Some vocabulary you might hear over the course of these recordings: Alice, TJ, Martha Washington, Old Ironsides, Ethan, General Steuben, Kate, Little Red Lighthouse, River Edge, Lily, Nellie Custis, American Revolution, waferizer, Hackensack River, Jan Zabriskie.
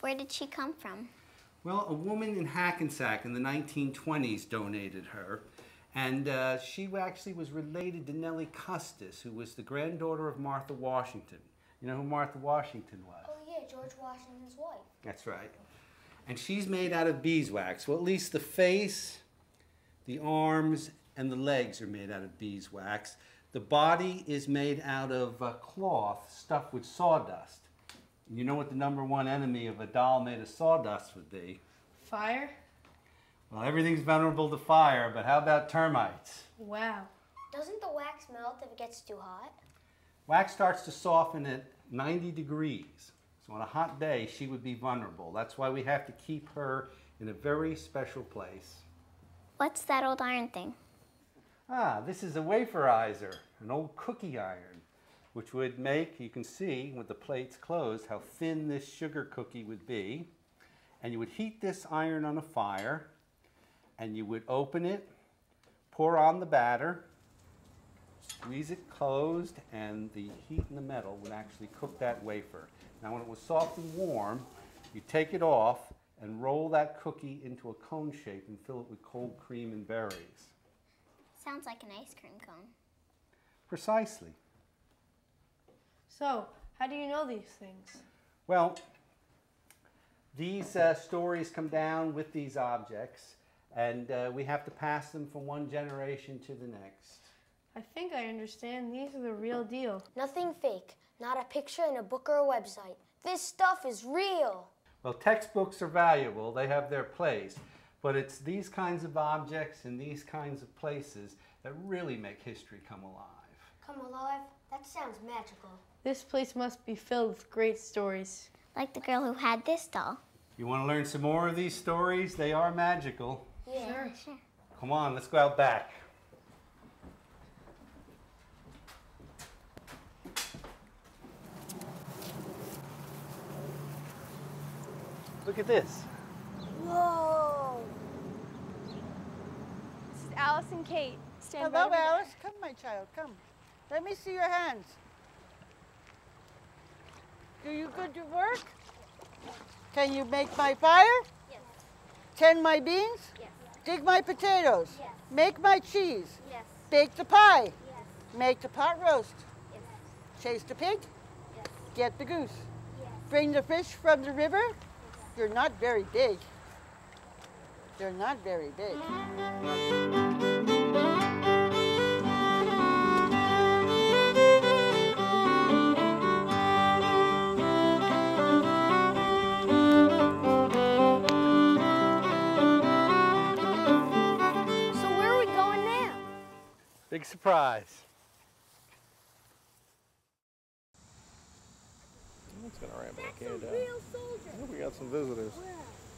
Where did she come from? Well, a woman in Hackensack in the 1920s donated her. And she actually was related to Nellie Custis, who was the granddaughter of Martha Washington. You know who Martha Washington was? Oh, yeah, George Washington's wife. That's right. And she's made out of beeswax. Well, at least the face, the arms, and the legs are made out of beeswax. The body is made out of cloth stuffed with sawdust. You know what the #1 enemy of a doll made of sawdust would be? Fire? Well, everything's vulnerable to fire, but how about termites? Wow. Doesn't the wax melt if it gets too hot? Wax starts to soften at 90 degrees. So on a hot day, she would be vulnerable. That's why we have to keep her in a very special place. What's that old iron thing? Ah, this is a waferizer, an old cookie iron, which would make, you can see with the plates closed, how thin this sugar cookie would be. And you would heat this iron on a fire, and you would open it, pour on the batter, squeeze it closed, and the heat in the metal would actually cook that wafer. Now when it was soft and warm, you take it off and roll that cookie into a cone shape and fill it with cold cream and berries. Sounds like an ice cream cone. Precisely. So, how do you know these things? Well, these stories come down with these objects, and we have to pass them from one generation to the next. I think I understand. These are the real deal. Nothing fake. Not a picture in a book or a website. This stuff is real. Well, textbooks are valuable. They have their place. But it's these kinds of objects and these kinds of places that really make history come alive. Come alive? That sounds magical. This place must be filled with great stories. Like the girl who had this doll. You want to learn some more of these stories? They are magical. Yeah. Sure. Come on, let's go out back. Look at this. Whoa! This is Alice and Kate. Stand Hello, Alice. Come, my child, come. Let me see your hands. Do you good to work? Can you make my fire? Yes. Tend my beans? Yes. Dig my potatoes? Yes. Make my cheese? Yes. Bake the pie? Yes. Make the pot roast? Yes. Chase the pig? Yes. Get the goose? Yes. Bring the fish from the river? Yes. They're not very big. They're not very big. Big surprise. That's gonna ramp back in. That's a real soldier. I hope we got some visitors. Wow.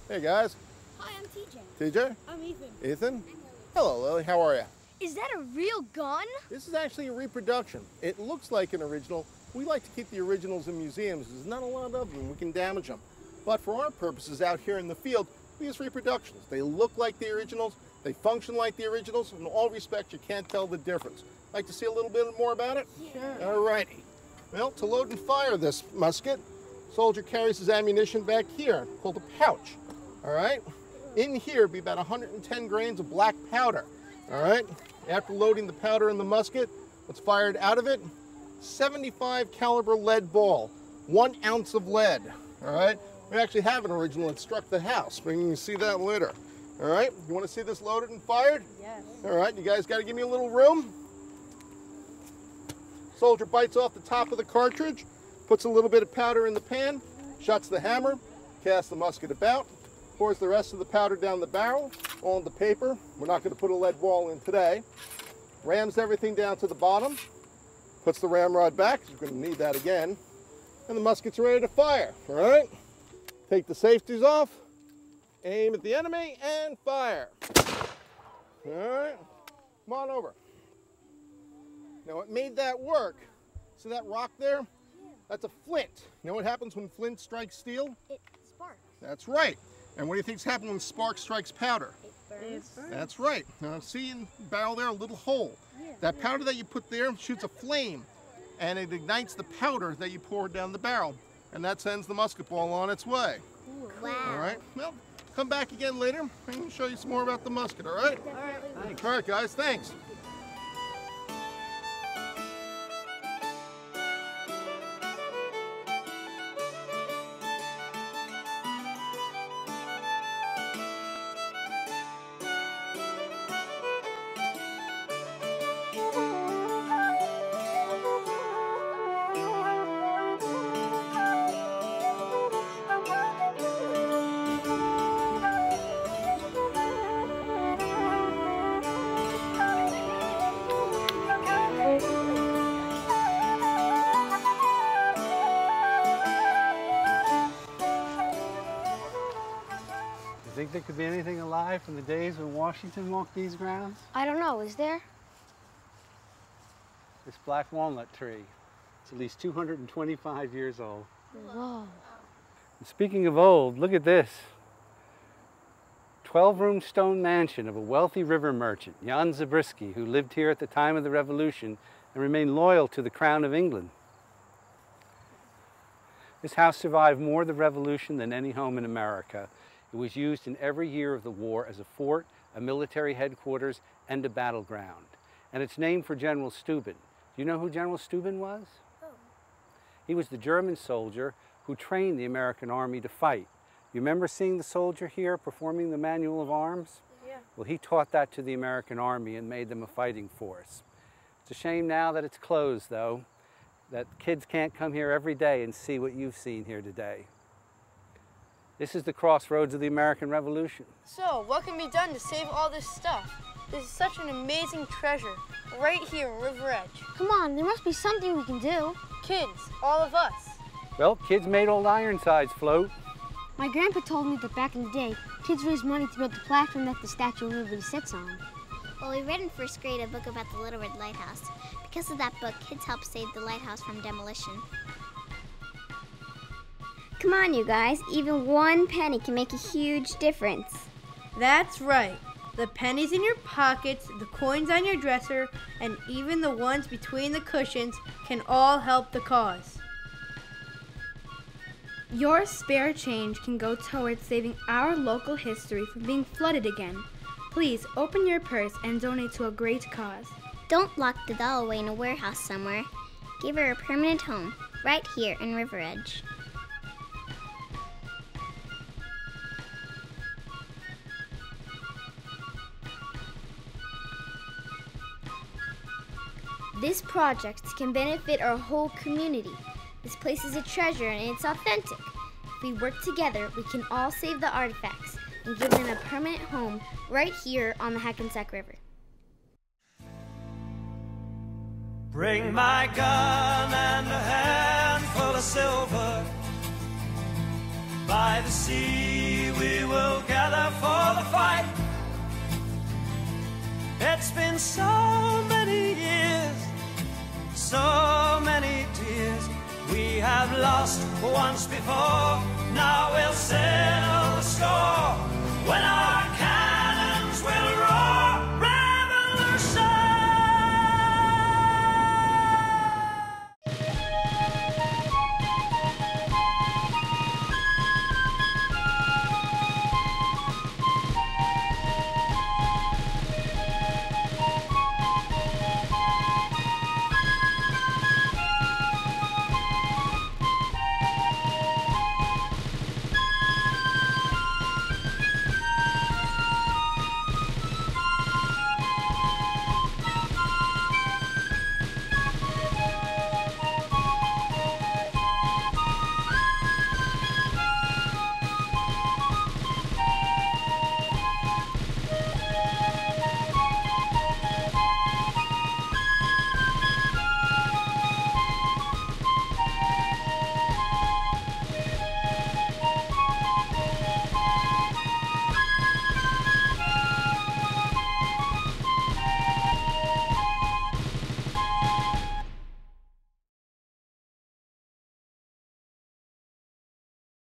Hey guys. Hi, I'm TJ. TJ? I'm Ethan. Ethan? I'm Lily. Hello, Lily. How are you? Is that a real gun? This is actually a reproduction. It looks like an original. We like to keep the originals in museums. There's not a lot of them. We can damage them. But for our purposes out here in the field, we use reproductions. They look like the originals. They function like the originals. In all respects, you can't tell the difference. Like to see a little bit more about it? Yeah. All righty. Well, to load and fire this musket, soldier carries his ammunition back here, called a pouch. All right? In here would be about 110 grains of black powder. All right? After loading the powder in the musket, what's fired out of it? 75 caliber lead ball, 1 ounce of lead. All right? We actually have an original that struck the house, but you can see that later. All right, you want to see this loaded and fired? Yes. All right, you guys got to give me a little room. Soldier bites off the top of the cartridge, puts a little bit of powder in the pan, shuts the hammer, casts the musket about, pours the rest of the powder down the barrel, on the paper. We're not going to put a lead ball in today. Rams everything down to the bottom, puts the ramrod back, you're going to need that again, and the musket's ready to fire. All right, take the safeties off. Aim at the enemy and fire. All right, come on over. Now what made that work, see that rock there? That's a flint. You know what happens when flint strikes steel? It sparks. That's right. And what do you think's happened when spark strikes powder? It burns. That's right. Now see in the barrel there, a little hole. Yeah. That powder that you put there shoots a flame and it ignites the powder that you poured down the barrel. and that sends the musket ball on its way. Wow. All right. Well, come back again later and show you some more about the musket, all right? All right. Thanks. All right, guys. Thanks. Think there could be anything alive from the days when Washington walked these grounds? I don't know. Is there? This black walnut tree. It's at least 225 years old. Whoa. And speaking of old, look at this. 12-room stone mansion of a wealthy river merchant, Jan Zabriskie, who lived here at the time of the Revolution and remained loyal to the Crown of England. This house survived more of the Revolution than any home in America. It was used in every year of the war as a fort, a military headquarters, and a battleground. And it's named for General Steuben. Do you know who General Steuben was? Oh. He was the German soldier who trained the American army to fight. You remember seeing the soldier here performing the manual of arms? Yeah. Well, he taught that to the American army and made them a fighting force. It's a shame now that it's closed, though, that kids can't come here every day and see what you've seen here today. This is the crossroads of the American Revolution. So, what can be done to save all this stuff? This is such an amazing treasure, right here in River Edge. Come on, there must be something we can do. Kids, all of us. Well, kids made Old Ironsides float. My grandpa told me that back in the day, kids raised money to build the platform that the Statue of Liberty sits on. Well, we read in first grade a book about the Little Red Lighthouse. Because of that book, kids helped save the lighthouse from demolition. Come on, you guys. Even one penny can make a huge difference. That's right. The pennies in your pockets, the coins on your dresser, and even the ones between the cushions can all help the cause. Your spare change can go towards saving our local history from being flooded again. Please open your purse and donate to a great cause. Don't lock the doll away in a warehouse somewhere. Give her a permanent home, right here in River Edge. This project can benefit our whole community. This place is a treasure and it's authentic. If we work together, we can all save the artifacts and give them a permanent home right here on the Hackensack River. Bring my gun and a handful of silver. By the sea we will gather for the fight. It's been so many years, so many tears. We have lost once before, now we'll settle the score. When I